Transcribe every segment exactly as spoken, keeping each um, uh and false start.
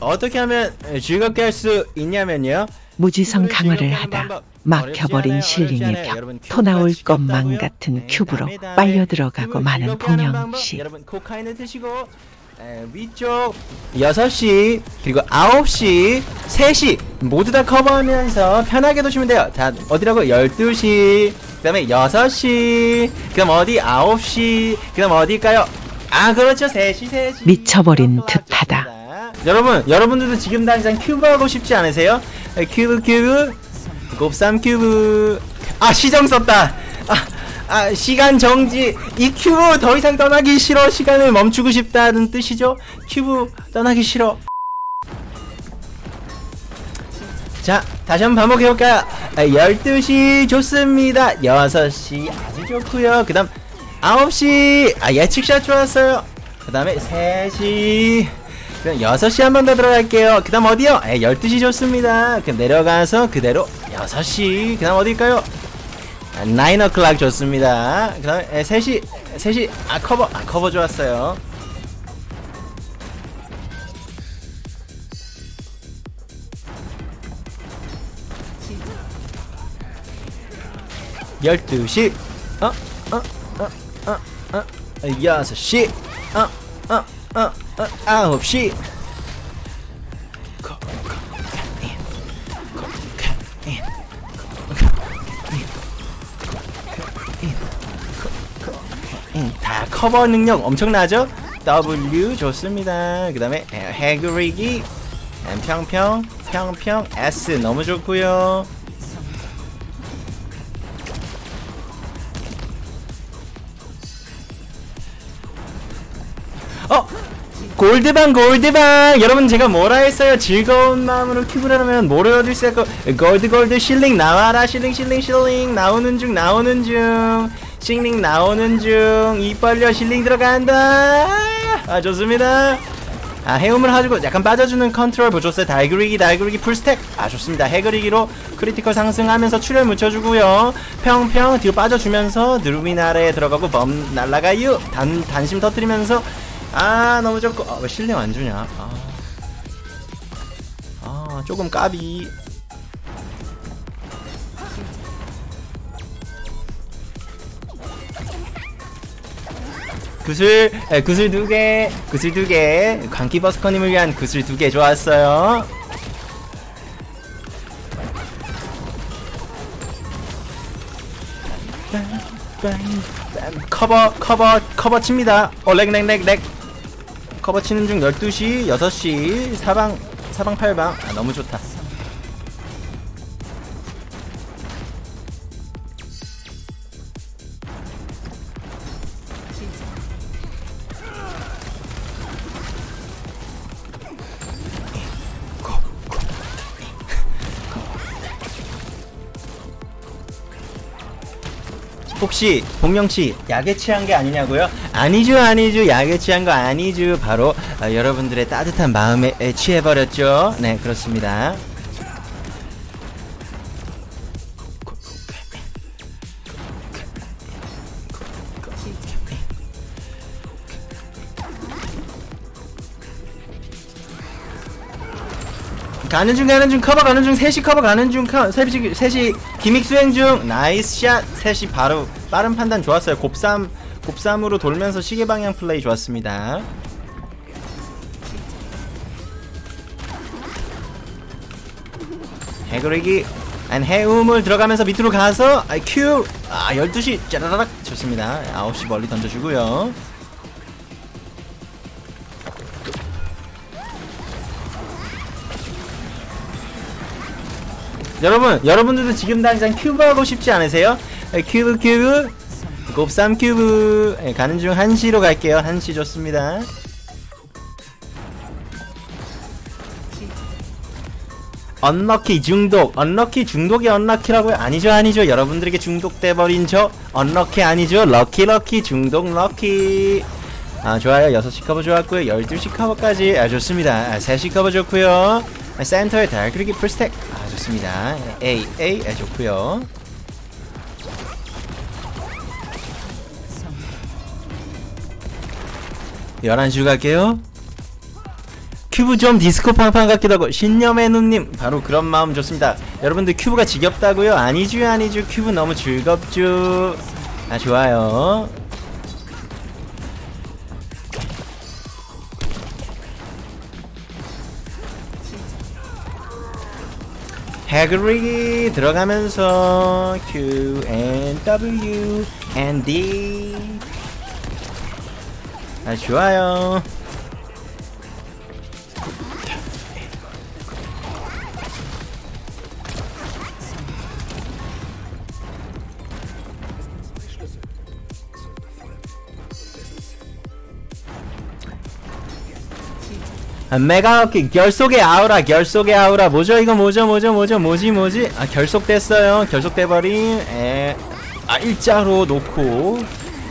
어떻게 하면 즐겁게 할 수 있냐면요, 무지성 강화를 하다 막혀버린 실링의 벽, 토나올 것만 같은 큐브로 빨려 들어가고 마는 봉영씨. 위쪽 여섯 시 그리고 아홉 시, 세 시 모두 다 커버하면서 편하게 도시면 돼요. 자, 어디라고? 열두 시, 그 다음에 여섯 시, 그 다음 어디? 아홉 시, 그 다음 어디일까요? 아, 그렇죠, 세 시, 세 시. 미쳐버린 듯하다. 여러분, 여러분들도 지금 당장 큐브 하고 싶지 않으세요? 큐브 큐브 곱삼 큐브. 아, 시정 썼다. 아, 아, 시간 정지. 이 큐브 더 이상 떠나기 싫어. 시간을 멈추고 싶다는 뜻이죠. 큐브 떠나기 싫어. 자, 다시 한번 반복해볼까요? 열두 시 좋습니다. 여섯 시 아주 좋고요. 그 다음 아홉 시, 아, 예측샷 좋았어요. 그 다음에 세 시, 그럼 여섯 시 한 번 더 들어갈게요. 그 다음 어디요? 에, 열두 시 좋습니다. 그럼 내려가서 그대로 여섯 시, 그 다음 어디일까요? 아, 나인 오클락 좋습니다. 그 다음에 세 시, 세 시, 아, 커버, 아, 커버 좋았어요. 열두 시, 어? 어? 어? 어? 어? 여섯 시, 어? 어? 어? 어? 아홉 시. 다 커버 능력 엄청나죠? W 좋습니다. 그 다음에 해그리기, 평평, 평평, S 너무 좋고요. 어! 골드방, 골드방! 여러분, 제가 뭐라 했어요? 즐거운 마음으로 큐브를 하면 뭐를 얻을 수 있고, 골드, 골드, 실링 나와라, 실링, 실링, 실링, 나오는 중, 나오는 중, 실링 나오는 중, 입 벌려, 실링 들어간다! 아, 좋습니다. 아, 해움을 해주고 약간 빠져주는 컨트롤 보셨어요? 달그리기, 달그리기, 풀스택! 아, 좋습니다. 해그리기로 크리티컬 상승하면서 출혈 묻혀주고요. 평평, 뒤로 빠져주면서 누르민 아래에 들어가고, 범, 날라가유! 단, 단심 터뜨리면서, 아, 너무 좋고. 아, 왜 실링 안 주냐? 아, 아, 조금 까비. 구슬, 에, 구슬 두 개, 구슬 두 개. 광기 버스커님을 위한 구슬 두 개 좋았어요. 커버, 커버, 커버 칩니다. 어, 렉, 렉, 렉, 렉. 커버 치는 중 열두 시, 여섯 시, 사방, 사방, 팔방. 아, 너무 좋다. 혹시 봉영씨 약에 취한 게 아니냐고요? 아니죠, 아니죠. 약에 취한 거 아니죠. 바로 어, 여러분들의 따뜻한 마음에 에, 취해버렸죠. 네, 그렇습니다. 가는 중, 가는 중, 커버 가는 중, 세 시 커버 가는 중, 세 시, 세 시 기믹 수행 중, 나이스 샷, 세 시 바로, 빠른 판단 좋았어요. 곱삼, 곱삼으로 돌면서 시계 방향 플레이 좋았습니다. 해그리기, 안, 해움을 들어가면서 밑으로 가서, 아, 큐, 아, 열두 시, 짜라라락, 좋습니다. 아홉 시 멀리 던져주고요. 여러분, 여러분들도 지금 당장 큐브 하고 싶지 않으세요? 큐브 큐브 곱삼 큐브. 예, 가는 중 한 시로 갈게요. 한 시 좋습니다. 언럭키 중독, 언럭키 중독이 언럭키라고요? 아니죠, 아니죠. 여러분들에게 중독돼버린 저 언럭키 아니죠. 럭키 럭키 중독 럭키. 아, 좋아요. 여섯 시 커버 좋았고요. 열두 시 커버까지, 아, 좋습니다. 아, 세 시 커버 좋고요. 아, 센터에 달그리기 풀스택, 아, 좋습니다. A, A, 아, 좋고요. 열한 시로 갈게요. 큐브 좀 디스코 팡팡 같기도 하고. 신념의 눈님 바로 그런 마음 좋습니다. 여러분들 큐브가 지겹다고요? 아니쥬 아니쥬, 큐브 너무 즐겁쥬. 아 좋아요. 해그리 들어가면서 Q and W and D. 아 좋아요. 아, 메가업기 결속의 아우라, 결속의 아우라. 뭐죠 이거? 뭐죠 뭐죠 뭐죠 뭐지 뭐지? 아 결속됐어요. 결속돼버린. 에, 아 일자로 놓고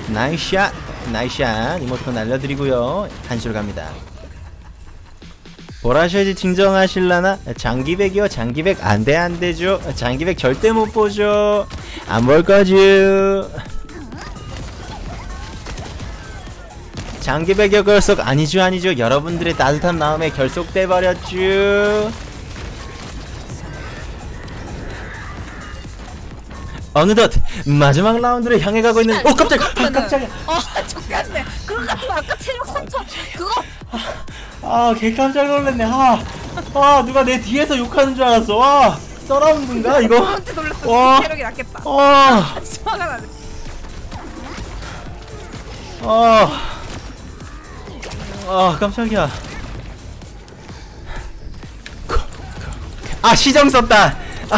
나이샷 나이샷. 이모티콘 날려드리고요. 한시로 갑니다. 보라쉐지 진정하실라나? 장기백이요? 장기백 안돼 안되죠. 장기백 절대 못보죠. 안 볼거죠. 장기백여 결속 아니죠 아니죠. 여러분들의 따뜻한 마음에 결속돼버렸쥬. 어느덧 마지막 라운드를 향해 가고 있는. 오 깜짝이야. 아, 깜짝이야. 아 족같네. 그거 같은 아까 체력 삼천 그거. 아 개 깜짝 놀랐네. 아, 아 누가 내 뒤에서 욕하는 줄 알았어. 와 서라운드인가 이거. 깜짝 놀랐어. 체력이 낮겠다. 아 화가 나네. 아 아 깜짝이야. 아 시정 썼다. 아,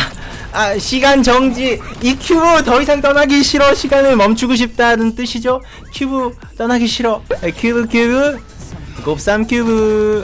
아 시간 정지. 이 큐브 더 이상 떠나기 싫어. 시간을 멈추고 싶다는 뜻이죠. 큐브 떠나기 싫어. 큐브 큐브 곱삼 큐브.